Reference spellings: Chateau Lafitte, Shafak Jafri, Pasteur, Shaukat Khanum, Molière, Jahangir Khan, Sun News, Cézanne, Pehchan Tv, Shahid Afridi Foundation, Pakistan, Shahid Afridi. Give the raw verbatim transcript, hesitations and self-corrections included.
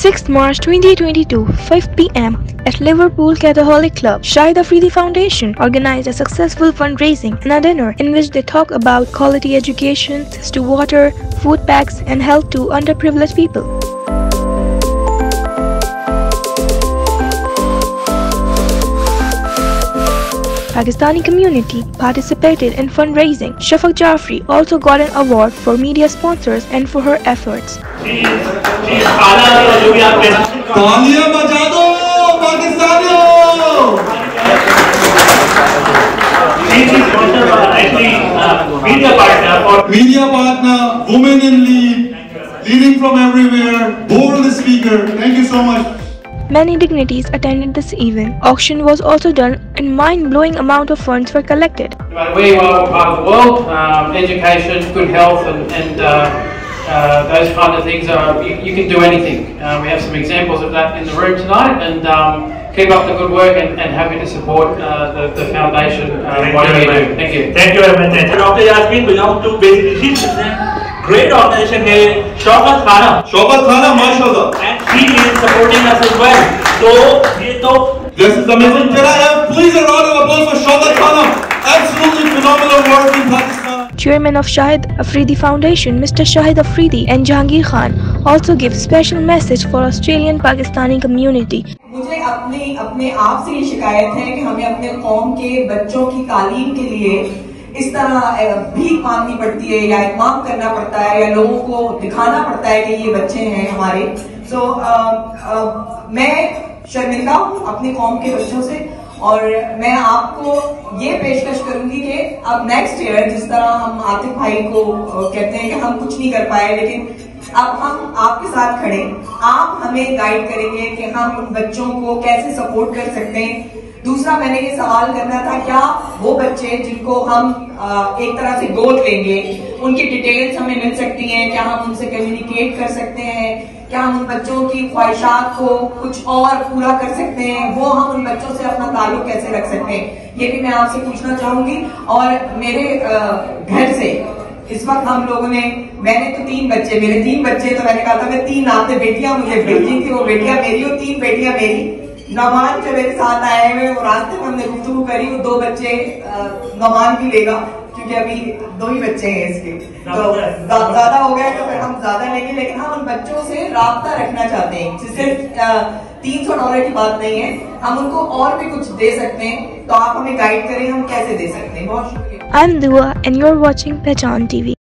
twenty-sixth March twenty twenty-two, five p m at Liverpool Catholic Club, Shahid Afridi Foundation organized a successful fundraising and a dinner in which they talk about quality education, access to water, food packs and help to underprivileged people. Pakistani community participated in fundraising. Shafak Jafri also got an award for media sponsors and for her efforts. Media partner, women in lead, leading from everywhere, bold speaker. Thank you so much. Many dignitaries attended this event. Auction was also done and mind-blowing amount of funds were collected. We are part of the world. Um, education, good health and, and uh, uh, those kind of things are, you, you can do anything. Uh, we have some examples of that in the room tonight, and um, keep up the good work and, and happy to support uh, the, the foundation. Uh, Thank, you you. Thank you. Thank you very much. Thank you. Doctor Yasmin belongs to basically great organization here, Shaukat Khanum. Shaukat Khanum, mashallah. And she is supporting us as well. So, this is amazing. Can I have please a round of applause for Shaukat Khanum? Absolutely phenomenal work in Pakistan. Chairman of Shahid Afridi Foundation, Mister Shahid Afridi and Jahangir Khan also give special message for Australian Pakistani community. मुझे अपने अपने आप से ये शिकायत है कि हमें अपने कौम के बच्चों की तालीम के लिए इस तरह भीख मांगनी पड़ती है या इमाम करना पड़ता है या लोगों को दिखाना पड़ता है कि ये बच्चे हैं हमारे. सो so, uh, uh, मैं शर्मिंदा हूँ अपनी कौम के बच्चों से, और मैं आपको ये पेशकश करूंगी कि अब नेक्स्ट ईयर जिस तरह हम आतिफ भाई को कहते हैं कि हम कुछ नहीं कर पाए, लेकिन अब हम आपके साथ खड़े, आप हमें गाइड करेंगे कि हम उन बच्चों को कैसे सपोर्ट कर सकते हैं. दूसरा, मैंने ये सवाल करना था, क्या वो बच्चे जिनको हम एक तरह से गोद लेंगे, उनकी डिटेल्स हमें मिल सकती हैं? क्या हम उनसे कम्युनिकेट कर सकते हैं? क्या हम उन बच्चों की ख्वाहिशात को कुछ और पूरा कर सकते हैं? वो हम उन बच्चों से अपना ताल्लुक कैसे रख सकते हैं, ये भी मैं आपसे पूछना चाहूंगी. और मेरे घर से इस वक्त हम लोगों ने, मैंने तो तीन बच्चे, मेरे तीन बच्चे, तो मैंने कहा था मैं तीन आपने बेटियां, मुझे बेटी थी, वो बेटियां मेरी और तीन बेटियां मेरी. नमान जो मेरे साथ आए हुए, वो रास्ते में हमने गुफ्तगू करी, वो दो बच्चे नमान भी लेगा क्योंकि अभी दो ही बच्चे हैं इसके, तो ज्यादा हो गए तो फिर हम ज्यादा लेंगे. लेकिन हम उन बच्चों से राब्ता रखना चाहते हैं. सिर्फ तीन सौ डॉलर की बात नहीं है, हम उनको और भी कुछ दे सकते हैं, तो आप हमें गाइड करें हम कैसे दे सकते हैं. बहुत शुक्रिया. I'm Dua and you're watching Pehchan T V.